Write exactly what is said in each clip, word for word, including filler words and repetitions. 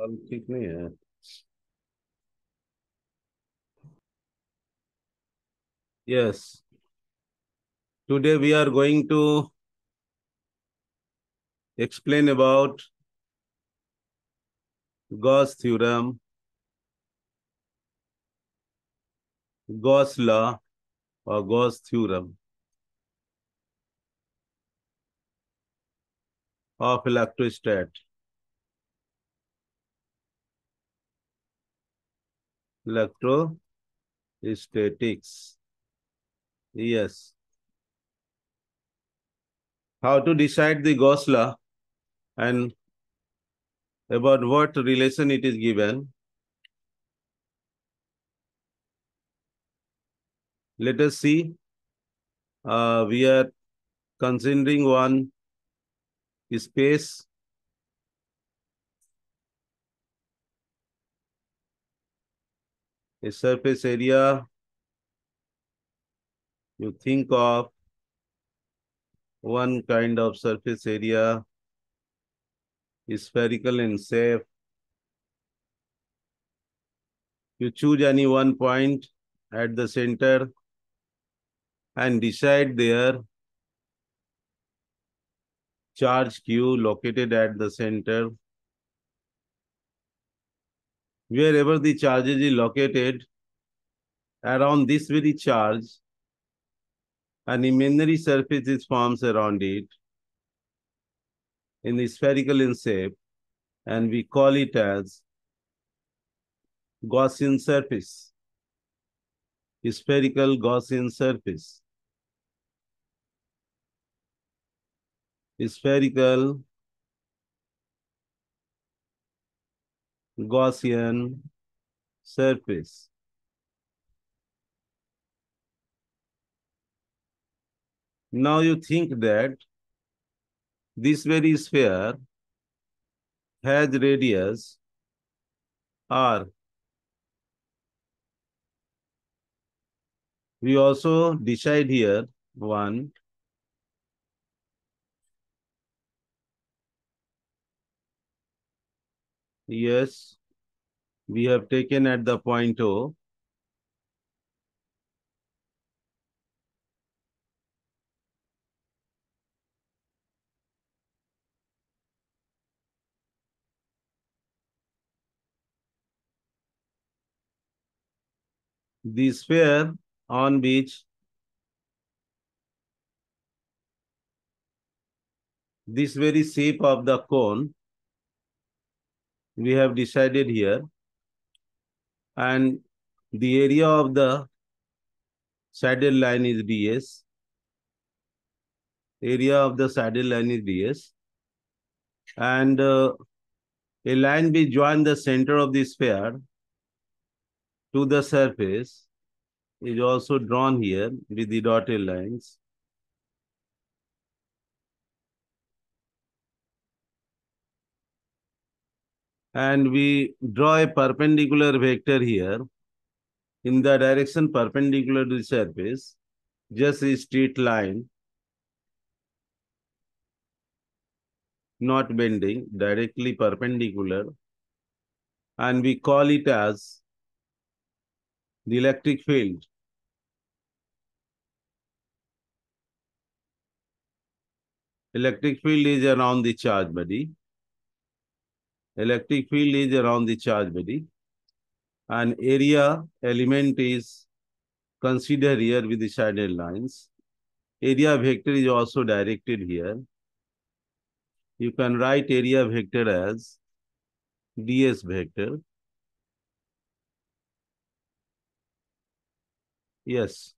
I'll kick me out. Yes. Today we are going to explain about Gauss theorem, Gauss law or Gauss theorem of electrostat. Electrostatics. Yes. How to decide the Gauss law and about what relation it is given. Let us see. Uh, we are considering one space. A surface area, you think of one kind of surface area, spherical in shape. You choose any one point at the center and decide there charge Q located at the center. Wherever the charge is located, around this very charge, an imaginary surface is formed around it in the spherical in shape, and we call it as Gaussian surface, spherical Gaussian surface, spherical Gaussian surface. Now you think that this very sphere has radius R. We also decide here one Yes, we have taken at the point O. The sphere on which this very shape of the cone we have decided here, and the area of the saddle line is ds. Area of the saddle line is ds, and uh, a line which joins the center of the sphere to the surface is also drawn here with the dotted lines. And we draw a perpendicular vector here in the direction perpendicular to the surface, just a straight line, not bending, directly perpendicular. And we call it as the electric field. Electric field is around the charge body. Electric field is around the charge body, and area element is considered here with the shaded lines. Area vector is also directed here. You can write area vector as ds vector. Yes.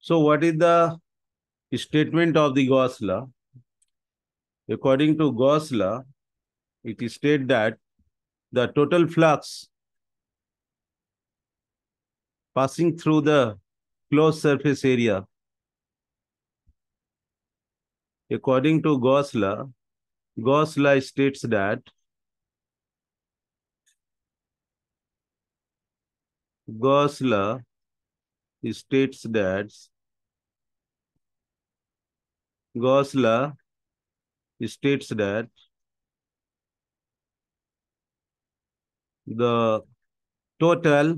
So what is the statement of the Gauss law? According to Gauss law, it is stated that the total flux passing through the closed surface area, according to Gauss law, Gauss law states that Gauss law states that Gauss law states that the total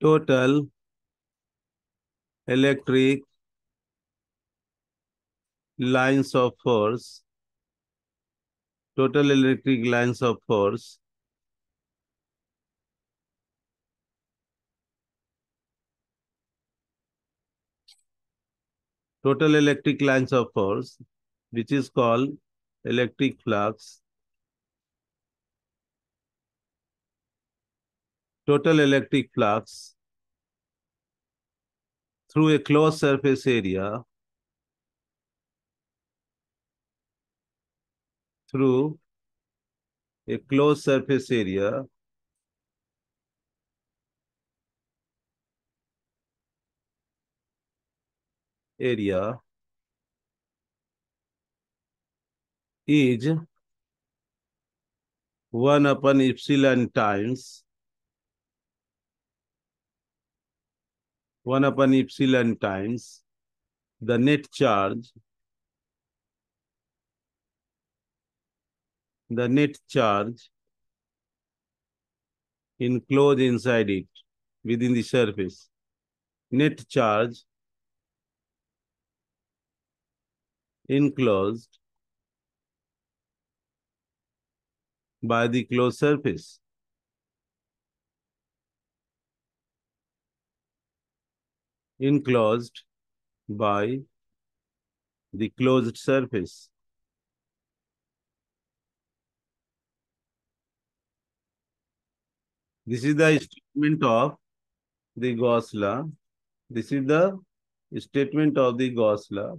total electric lines of force total electric lines of force total electric lines of force, which is called electric flux. Total electric flux through a closed surface area through a closed surface area area is one upon epsilon times one upon epsilon times the net charge the net charge enclosed inside it, within the surface. Net charge enclosed by the closed surface. Enclosed by the closed surface. This is the statement of the Gauss law. This is the statement of the Gauss law.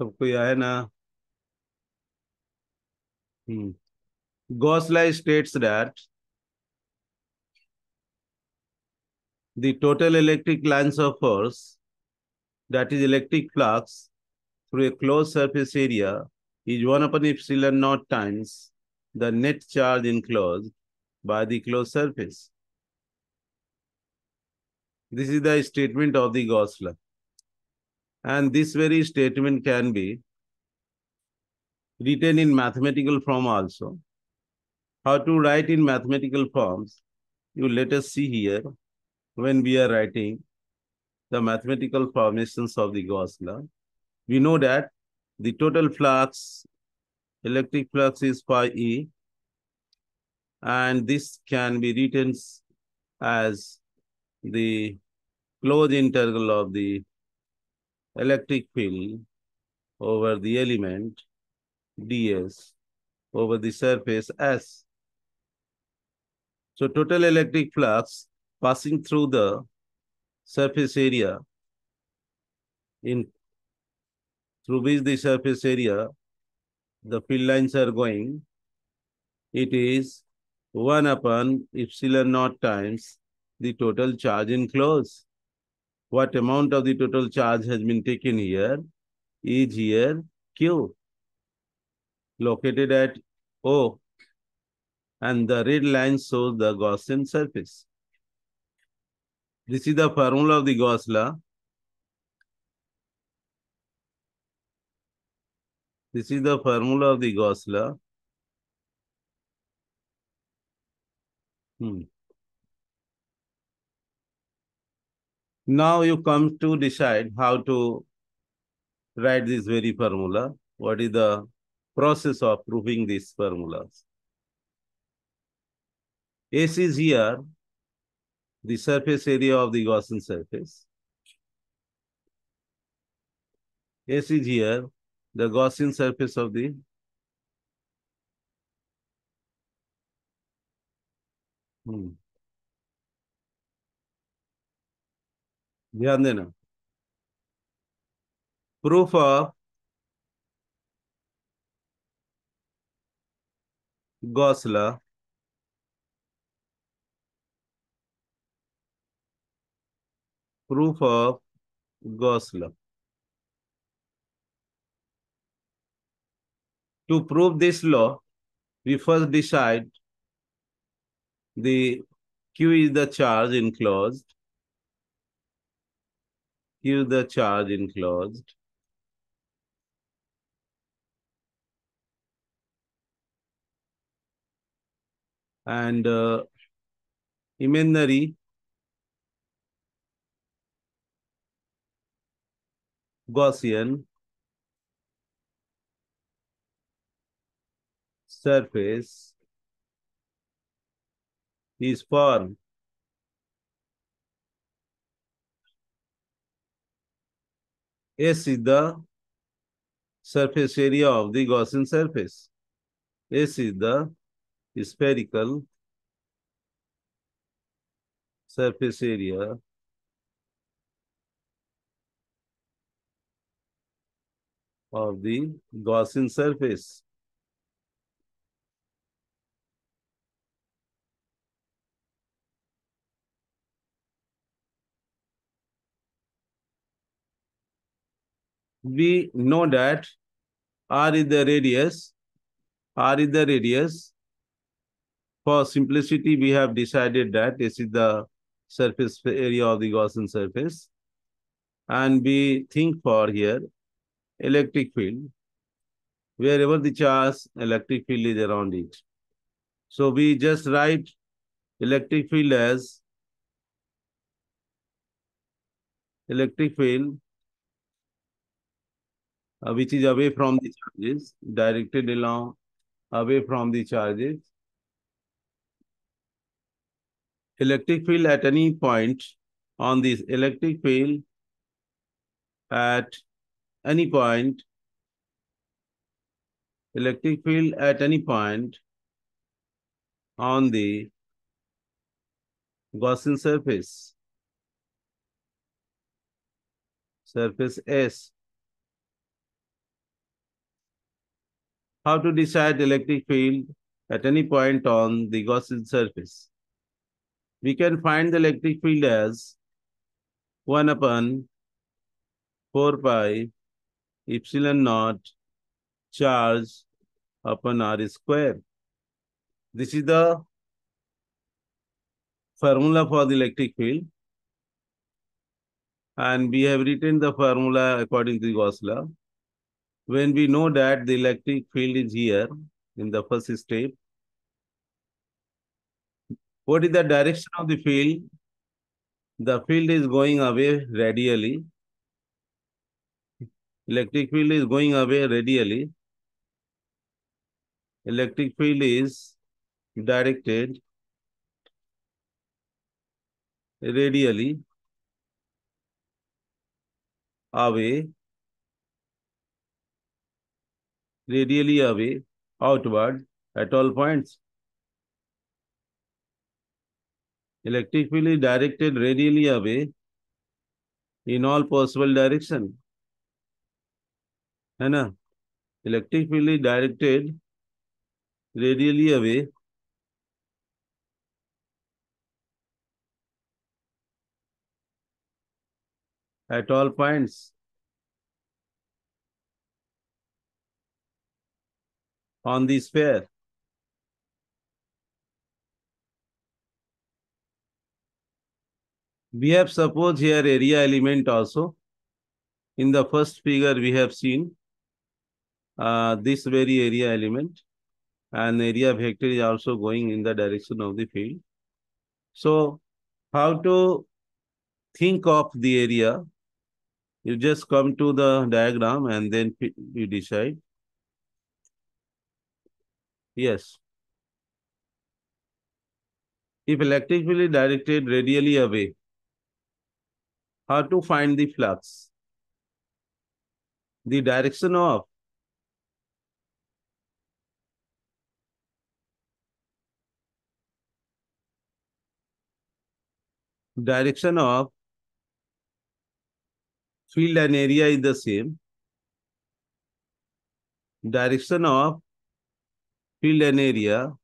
सबको यह है ना हम्म Gauss law states that the total electric lines of force, that is electric flux through a closed surface area, is one upon epsilon naught times the net charge enclosed by the closed surface. This is the statement of the Gauss law. And this very statement can be written in mathematical form also. How to write in mathematical forms, you let us see here when we are writing the mathematical formations of the Gauss law. We know that the total flux, electric flux is phi E, and this can be written as the closed integral of the electric field over the element ds over the surface S. So total electric flux passing through the surface area in through which the surface area the field lines are going, it is one upon epsilon naught times the total charge enclosed. What amount of the total charge has been taken here is here Q, located at O, and the red line shows the Gaussian surface. This is the formula of the Gauss law. This is the formula of the Gauss law. Hmm. Now you come to decide how to write this very formula. What is the process of proving these formulas? S is here, the surface area of the Gaussian surface. S is here, the Gaussian surface of the hmm. ध्यान देना proof of Gauss law proof of Gauss law to prove this law we first decide the Q is the charge enclosed. Q is the charge enclosed. And uh, imaginary Gaussian surface is formed S is the surface area of the Gaussian surface. S is the spherical surface area of the Gaussian surface. We know that R is the radius, R is the radius. For simplicity, we have decided that this is the surface area of the Gaussian surface. And we think for here, electric field, wherever the charge, electric field is around it. So we just write electric field as electric field, Uh, which is away from the charges, directed along, away from the charges. Electric field at any point on this electric field at any point, electric field at any point on the Gaussian surface, surface S. How to decide electric field at any point on the Gaussian surface? We can find the electric field as one upon four pi epsilon naught charge upon R square. This is the formula for the electric field. And we have written the formula according to the Gauss law. When we know that the electric field is here in the first step, what is the direction of the field? The field is going away radially. Electric field is going away radially. Electric field is directed radially away. Radially away, outward, at all points. Electric field is directed radially away in all possible directions. है ना? Electric field is directed radially away at all points. On the sphere. We have supposed here area element also. In the first figure we have seen uh, this very area element, and area vector is also going in the direction of the field. So how to think of the area? You just come to the diagram and then you decide. Yes. If electric field is directed radially away, how to find the flux? The direction of direction of field and area is the same. Direction of field and area,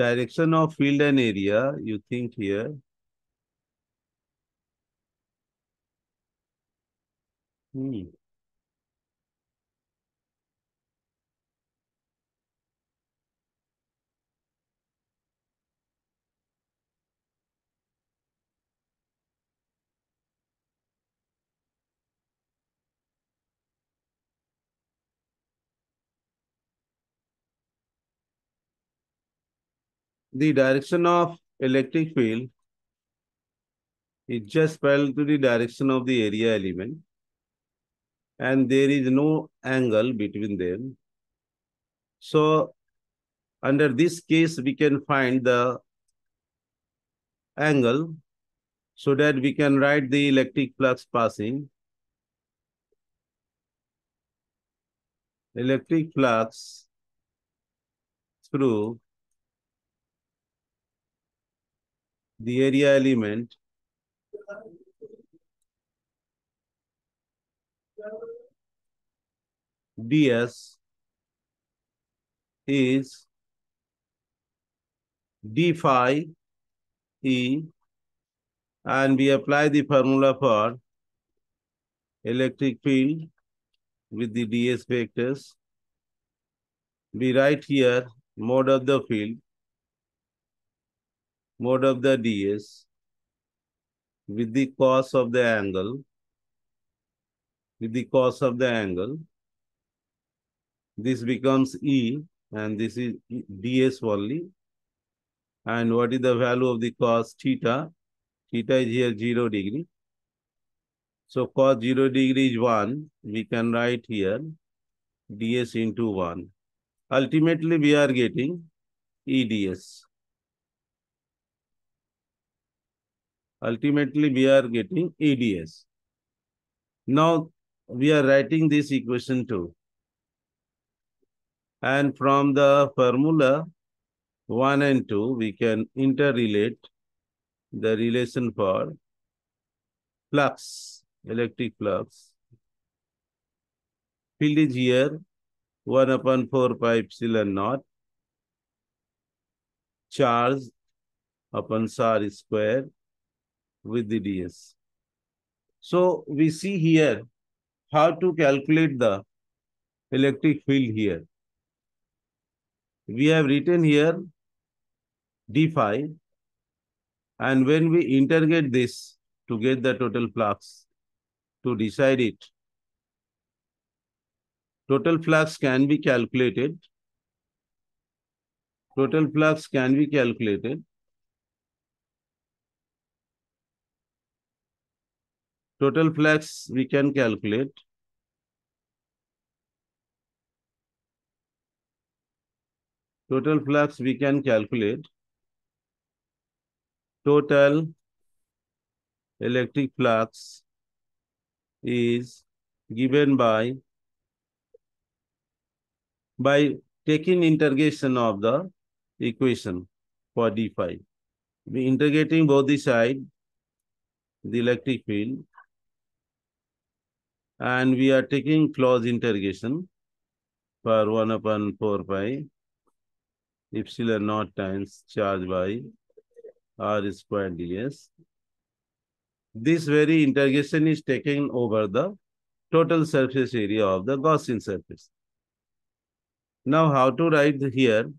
direction of field and area, you think here. Hmm. the direction of electric field is just parallel to the direction of the area element, and there is no angle between them. So under this case, we can find the angle so that we can write the electric flux passing. Electric flux through the area element ds is d phi E, and we apply the formula for electric field with the ds vectors. We write here mode of the field, mode of the ds with the cos of the angle, with the cos of the angle. This becomes E, and this is ds only. And what is the value of the cos theta? Theta is here zero degree. So cos zero degree is one. We can write here ds into one. Ultimately, we are getting E ds. Ultimately, we are getting E ds. Now, we are writing this equation too. And from the formula one and two, we can interrelate the relation for flux, electric flux. Field is here one upon four pi epsilon naught. Charge upon R square with the ds. So we see here how to calculate the electric field here. We have written here d phi, and when we integrate this to get the total flux, to decide it, total flux can be calculated. Total flux can be calculated. Total flux we can calculate. Total flux we can calculate. Total electric flux is given by, by taking integration of the equation for d phi. We integrating both the side, the electric field, and we are taking close integration for one upon four pi epsilon naught times charge by R square ds. This very integration is taking over the total surface area of the Gaussian surface. Now, how to write here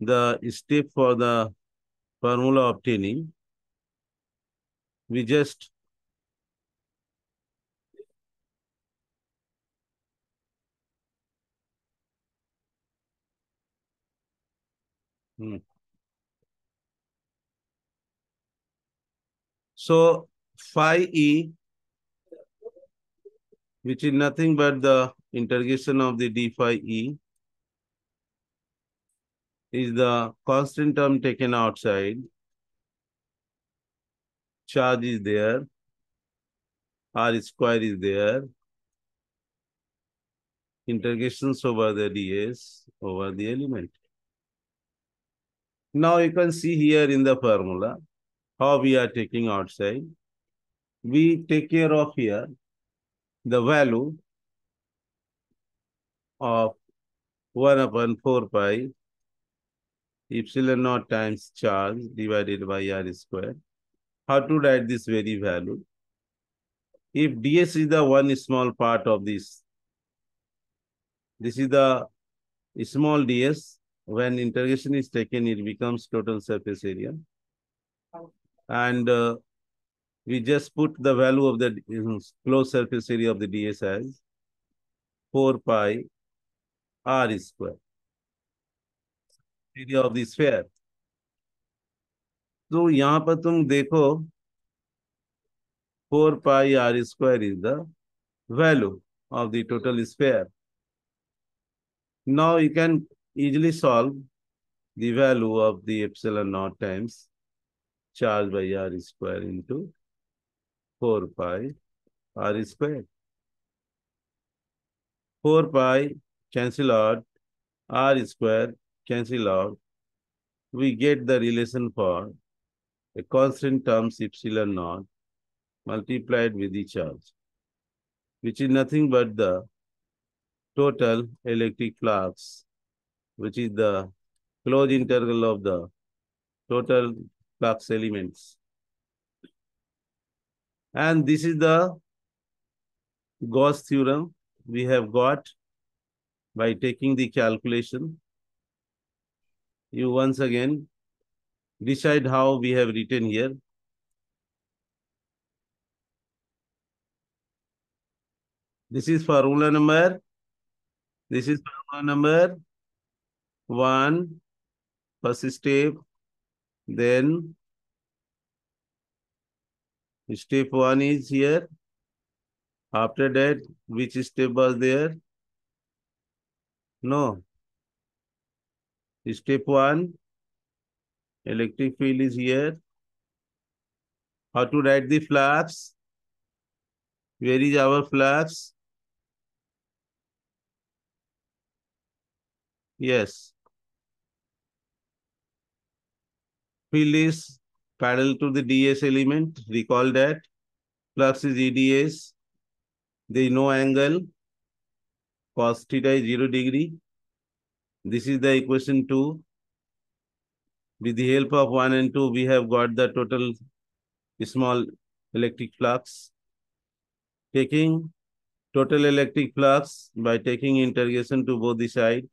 the step for the formula obtaining? We just hmm. So phi E, which is nothing but the integration of the d phi E, is the constant term taken outside. Charge is there. R square is there. Integrations over the ds over the element. Now you can see here in the formula how we are taking outside. We take care of here the value of one upon four pi epsilon naught times charge divided by R square. How to write this very value? If ds is the one small part of this, this is the small ds. When integration is taken, it becomes total surface area. And uh, we just put the value of the closed surface area of the ds as four pi r square, area of the sphere. तो यहाँ पर तुम देखो four pi r square is the value of the total sphere. Now you can easily solve the value of the epsilon naught times charge by r square into four pi r square. four pi cancel out, r square cancel out. We get the relation for a constant terms epsilon naught multiplied with the charge, which is nothing but the total electric flux, which is the closed integral of the total flux elements. And this is the Gauss theorem we have got by taking the calculation. You once again decide how we have written here. This is formula number, this is formula number one, first step, then step one is here. After that, which step was there? No. Step one, electric field is here. How to write the flux? Where is our flux? Yes. Field is parallel to the ds element. Recall that. Flux is E D S. There is no angle. Cos theta is zero degree. This is the equation two. With the help of one and two, we have got the total small electric flux. Taking total electric flux by taking integration to both the sides.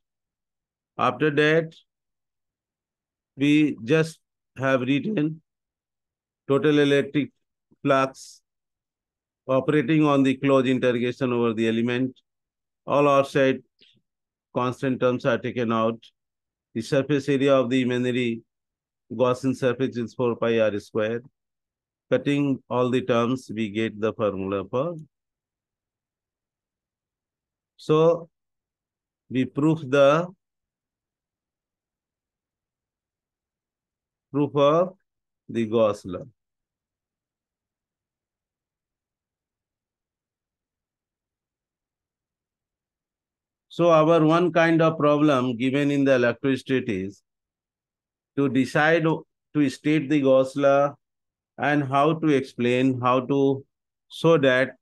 After that, we just have written total electric flux operating on the closed integration over the element. All outside constant terms are taken out. The surface area of the imaginary Gaussian surface is four pi r square. Cutting all the terms, we get the formula for. So we prove the proof of the Gauss law. So our one kind of problem given in the electrostatics to decide to state the Gauss law and how to explain, how to show that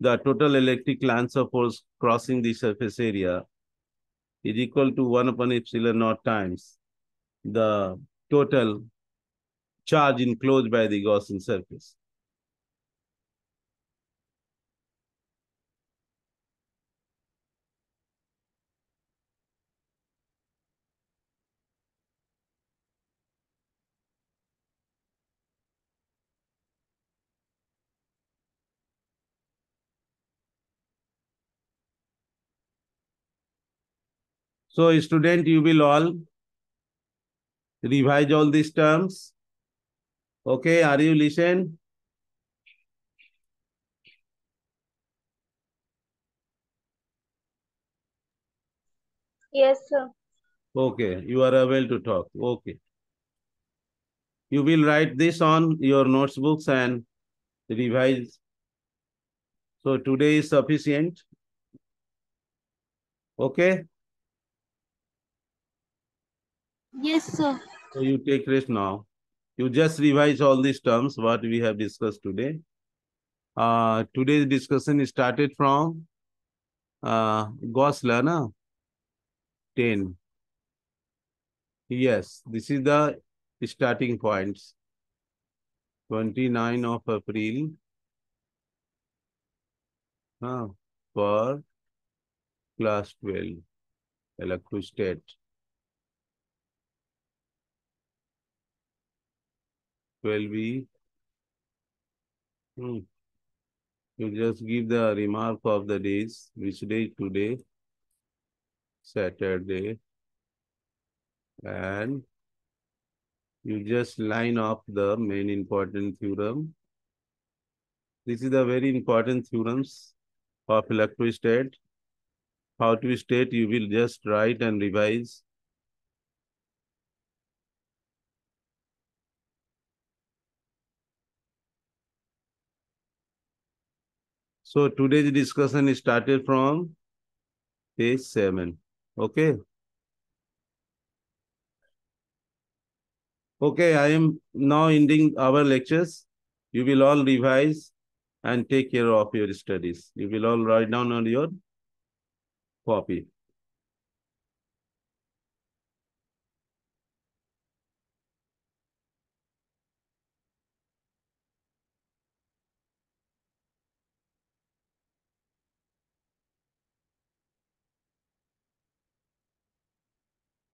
the total electric lines of force crossing the surface area is equal to one upon epsilon naught times the total charge enclosed by the Gaussian surface. So student, you will all revise all these terms. Okay, are you listening? Yes, sir. Okay, you are able to talk. Okay. You will write this on your notebooks and revise. So today is sufficient. Okay. Yes, sir. So you take rest now. You just revise all these terms, what we have discussed today. Uh, today's discussion is started from uh, Gauss law, na? ten. Yes, this is the starting points. twenty-ninth of April uh, for class twelve, Electrostat. twelve B. Hmm. You just give the remark of the days. Which day? Today, Saturday, and You just line up the main important theorem. This is a very important theorems of electrostat. How to state, you will just write and revise. So today's discussion is started from page seven. Okay. Okay, I am now ending our lectures. You will all revise and take care of your studies. You will all write down on your copy.